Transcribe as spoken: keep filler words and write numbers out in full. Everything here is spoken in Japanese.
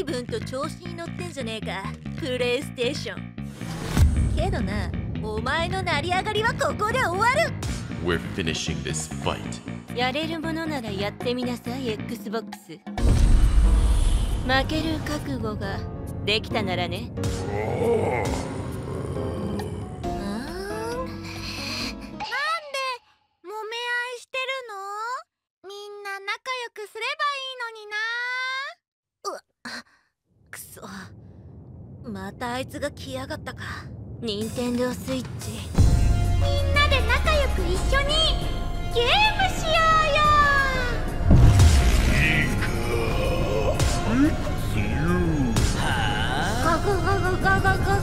随分と調子に乗ってんじゃねえか、プレイステーション。けどな、お前の成り上がりはここで終わる。 We're finishing this fight. やれるものならやってみなさい、 エックスボックス。 負ける覚悟ができたならね。またあいつが来やがったか。任天堂スイッチ、みんなで仲良く一緒にゲームしようよ。いいか、いくつよ。はあ、ゴゴゴゴゴゴゴ。